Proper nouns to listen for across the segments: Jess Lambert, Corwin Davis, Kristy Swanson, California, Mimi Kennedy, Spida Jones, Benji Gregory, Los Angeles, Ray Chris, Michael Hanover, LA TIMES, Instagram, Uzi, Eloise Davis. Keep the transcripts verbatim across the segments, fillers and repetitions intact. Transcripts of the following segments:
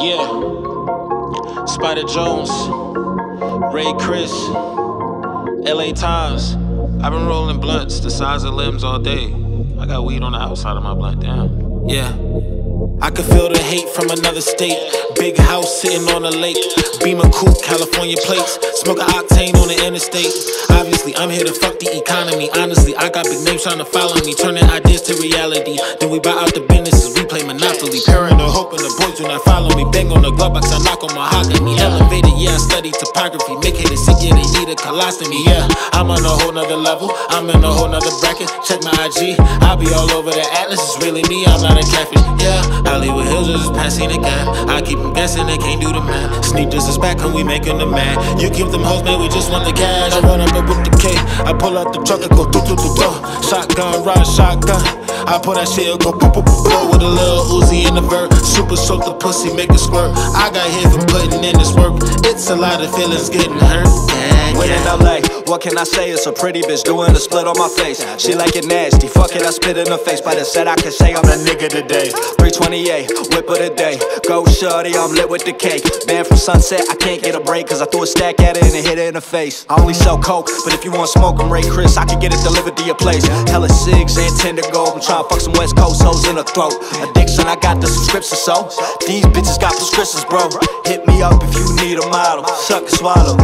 Yeah, Spida Jones, Ray Chris, L A Times. I've been rolling blunts the size of limbs all day. I got weed on the outside of my blunt, damn. Yeah, I can feel the hate from another state. Big house sitting on a lake, Beamer coupe, California plates, smoke a octane on the interstate. Obviously, I'm here to fuck the economy. Honestly, I got big names trying to follow me, turning ideas to reality. Then we buy out the businesses, we play Monopoly. Paranoid, hoping the boys do not follow me. Bang on the glove box, I knock on my mahogany. Elevated, yeah, I study topography. Make haters sick, yeah, they need a colostomy. Yeah, I'm on a whole nother level, I'm in a whole nother bracket. Check my I G, I'll be all over the atlas. It's really me, I'm not a catfish. Yeah, Hollywood Hills is just passing the gap. I keep them guessing, they can't do the math. Sneak this is back and we making them mad. You keep them hoes, man, we just want the cash. I run up with the K, I pull out the truck and go do do do do. Shotgun, ride shotgun. I pull that shit and go boop boop boop with a little Uzi in the vert. Super soak the pussy, make it squirt. I got here for putting in this work. It's a lot of feelings getting hurt. Yeah, when yeah. in L A, what can I say? It's a pretty bitch doing a split on my face. She like it nasty, fuck it, I spit in her face. But instead I can say I'm a nigga today. Three twenty-eight, whip of the day. Go shorty, I'm lit with the cake. Man from Sunset, I can't get a break, cause I threw a stack at it and it hit it in the face. I only sell coke, but if you want smoke, I'm Ray Chris. I can get it delivered to your place. Hella cigs and tender gold. I'm tryna fuck some West Coast hoes in her throat. Addiction, I got the subscription, so these bitches got prescriptions, bro. Hit me up if you need a model. Suck and swallow.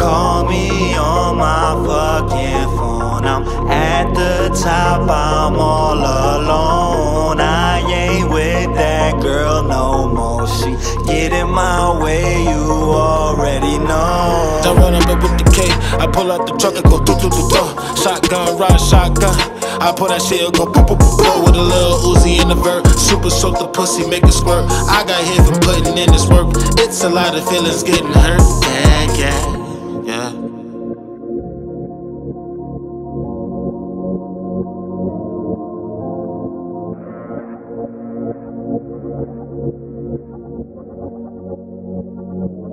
Call me on my fucking phone. I'm at the top, I'm all alone. I ain't with that girl no more. She get in my way, you already know. I run up with the K, I pull out the truck and go do do do do. Shotgun, ride shotgun. I pull that shit and go boop boop boop with a little Uzi in the vert. Super soak the pussy, make it squirt. I got here for putting in this work. It's a lot of feelings getting hurt. Yeah, yeah.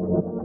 Yeah.